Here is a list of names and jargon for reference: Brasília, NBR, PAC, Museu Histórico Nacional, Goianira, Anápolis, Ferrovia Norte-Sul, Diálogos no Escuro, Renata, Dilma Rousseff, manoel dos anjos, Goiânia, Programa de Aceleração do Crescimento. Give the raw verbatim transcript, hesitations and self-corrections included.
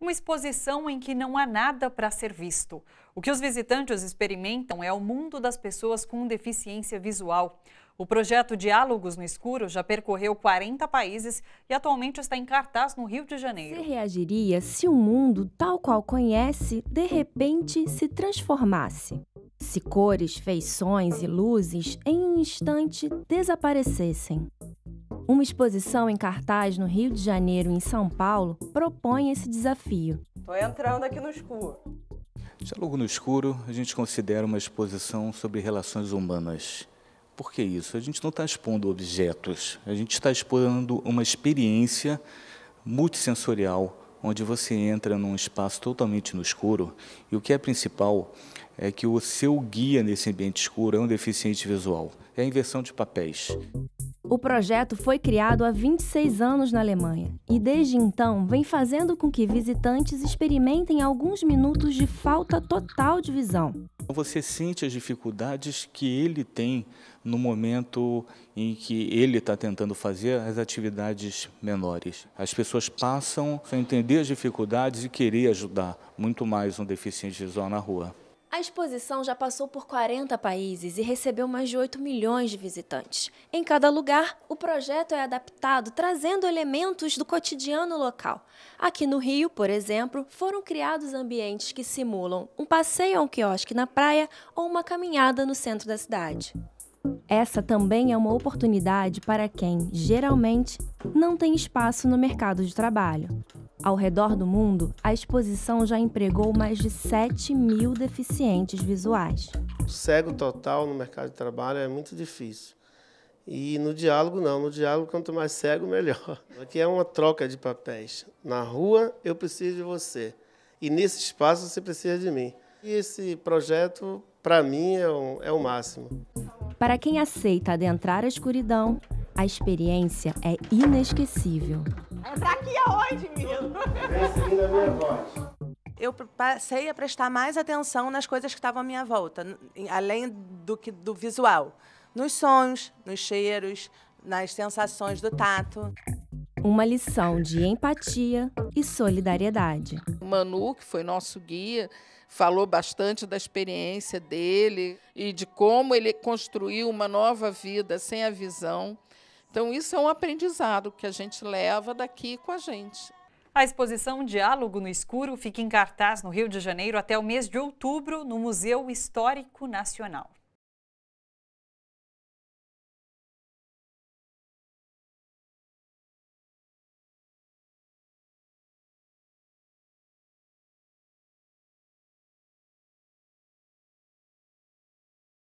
uma exposição em que não há nada para ser visto. O que os visitantes experimentam é o mundo das pessoas com deficiência visual. O projeto Diálogos no Escuro já percorreu quarenta países e atualmente está em cartaz no Rio de Janeiro. Você reagiria se o mundo, tal qual conhece, de repente se transformasse? Se cores, feições e luzes em um instante desaparecessem? Uma exposição em cartaz no Rio de Janeiro e em São Paulo propõe esse desafio. Estou entrando aqui no escuro. Diálogo no Escuro a gente considera uma exposição sobre relações humanas. Por que isso? A gente não está expondo objetos, a gente está expondo uma experiência multissensorial, onde você entra num espaço totalmente no escuro e o que é principal é que o seu guia nesse ambiente escuro é um deficiente visual. É a inversão de papéis. O projeto foi criado há vinte e seis anos na Alemanha e desde então vem fazendo com que visitantes experimentem alguns minutos de falta total de visão. Você sente as dificuldades que ele tem no momento em que ele está tentando fazer as atividades menores. As pessoas passam a entender as dificuldades e querer ajudar muito mais um deficiente visual na rua. A exposição já passou por quarenta países e recebeu mais de oito milhões de visitantes. Em cada lugar, o projeto é adaptado, trazendo elementos do cotidiano local. Aqui no Rio, por exemplo, foram criados ambientes que simulam um passeio a um quiosque na praia ou uma caminhada no centro da cidade. Essa também é uma oportunidade para quem, geralmente, não tem espaço no mercado de trabalho. Ao redor do mundo, a exposição já empregou mais de sete mil deficientes visuais. O cego total no mercado de trabalho é muito difícil. E no diálogo não, no diálogo quanto mais cego, melhor. Aqui é uma troca de papéis. Na rua eu preciso de você e nesse espaço você precisa de mim. E esse projeto, para mim, é o, é o máximo. Para quem aceita adentrar a escuridão, a experiência é inesquecível. Entrar aqui aonde, menino? Seguindo a minha voz. Eu passei a prestar mais atenção nas coisas que estavam à minha volta, além do, que, do visual. Nos sons, nos cheiros, nas sensações do tato. Uma lição de empatia e solidariedade. O Manu, que foi nosso guia, falou bastante da experiência dele e de como ele construiu uma nova vida sem a visão. Então, isso é um aprendizado que a gente leva daqui com a gente. A exposição Diálogo no Escuro fica em cartaz no Rio de Janeiro até o mês de outubro no Museu Histórico Nacional.